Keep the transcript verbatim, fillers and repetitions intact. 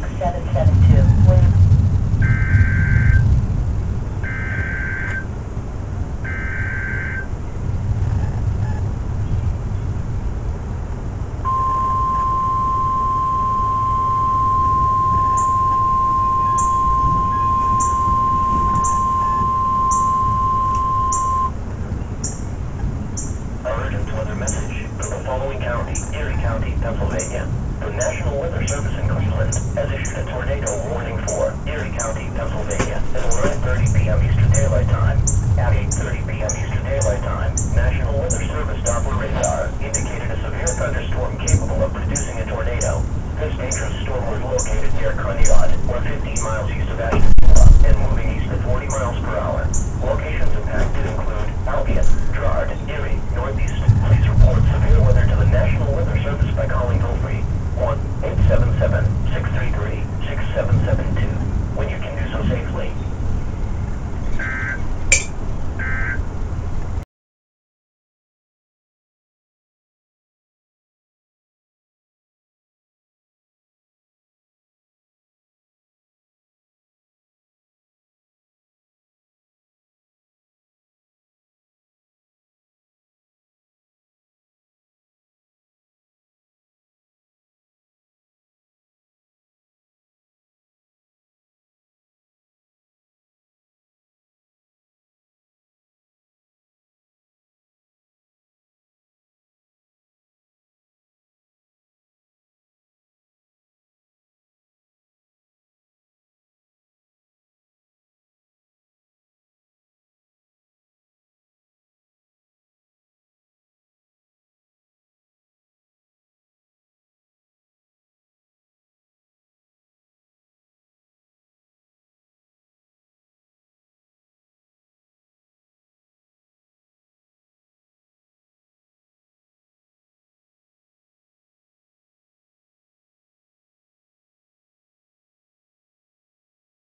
six seven seven two, please. Indicated a severe thunderstorm capable of producing a tornado. This dangerous storm was located near Conneaut.